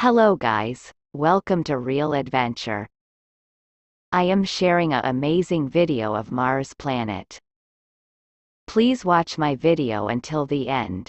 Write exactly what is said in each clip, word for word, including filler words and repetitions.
Hello guys, welcome to Real Adventure. I am sharing an amazing video of Mars planet. Please watch my video until the end.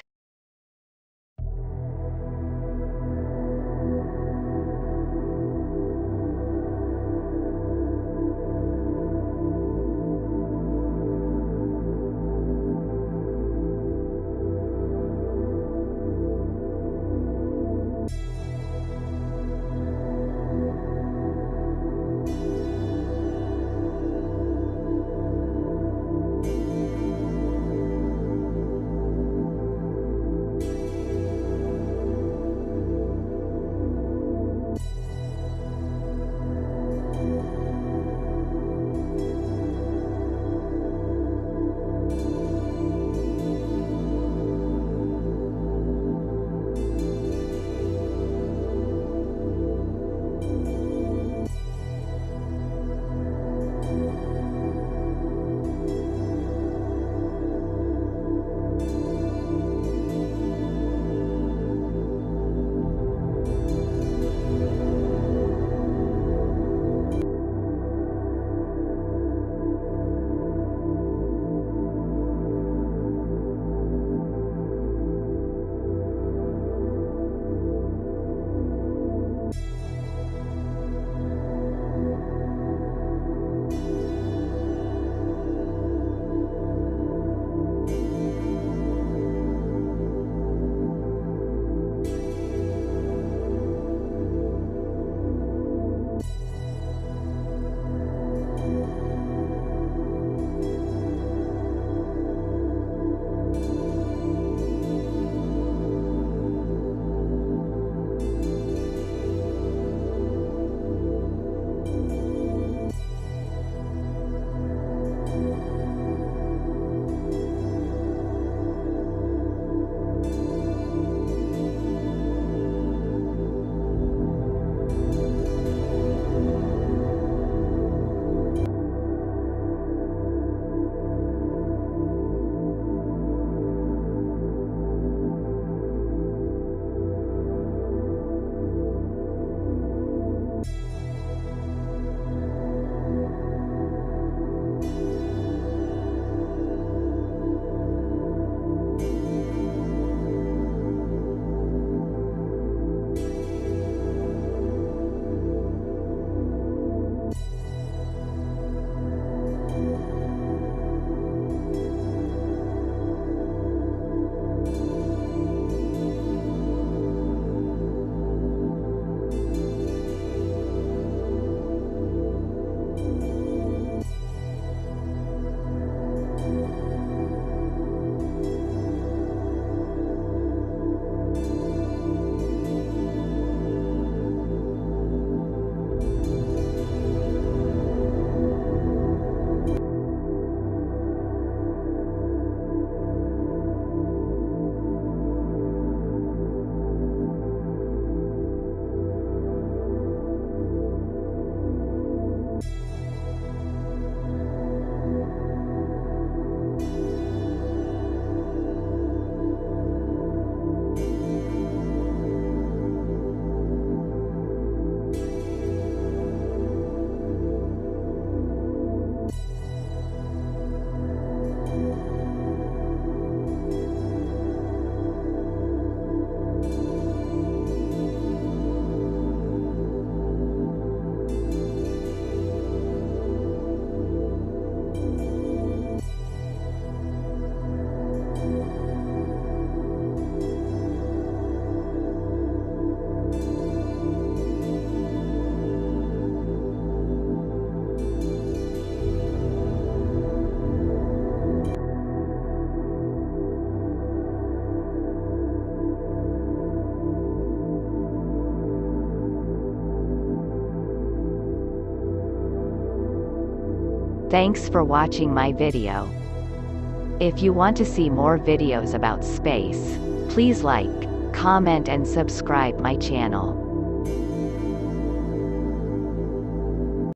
Thanks for watching my video. If you want to see more videos about space, please like, comment and subscribe my channel.